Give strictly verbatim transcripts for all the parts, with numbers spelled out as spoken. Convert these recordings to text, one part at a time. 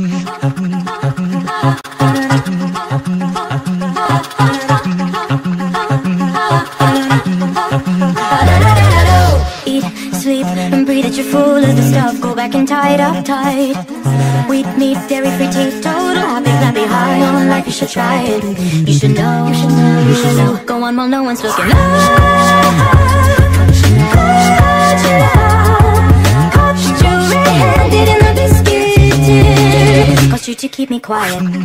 Eat, sleep, and breathe that you're full of the stuff. Go back and tie it up tight. Wheat, meat, dairy, free taste, total. I think that'd be high on life. You should try it. You should know. You should know. You should know. Go on while no one's looking. You to keep me quiet. Golden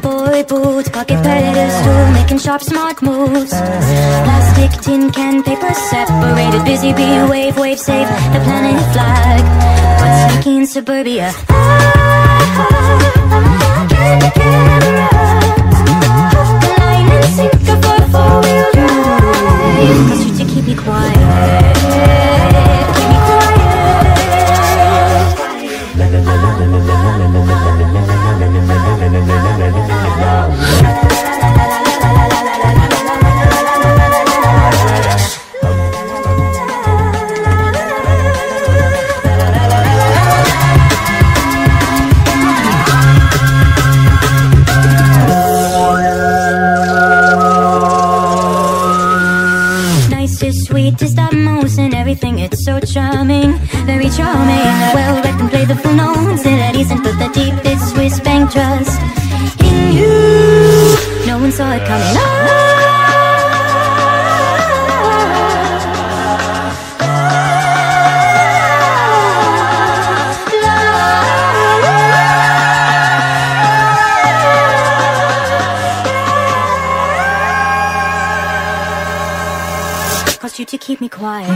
boy boots, pocket pedestal, making sharp, smart moves. Plastic, tin can, paper separated. Busy bee, wave, wave, save the planet flag. What's making suburbia? Get the camera. Cut the line and sink a foot for real. Cause you to keep me quiet. Keep me is the most in everything, it's so charming, very charming. Well, I can play the full notes and at ease and put the deepest Swiss bank trust in you. No one saw it coming. You to keep me quiet.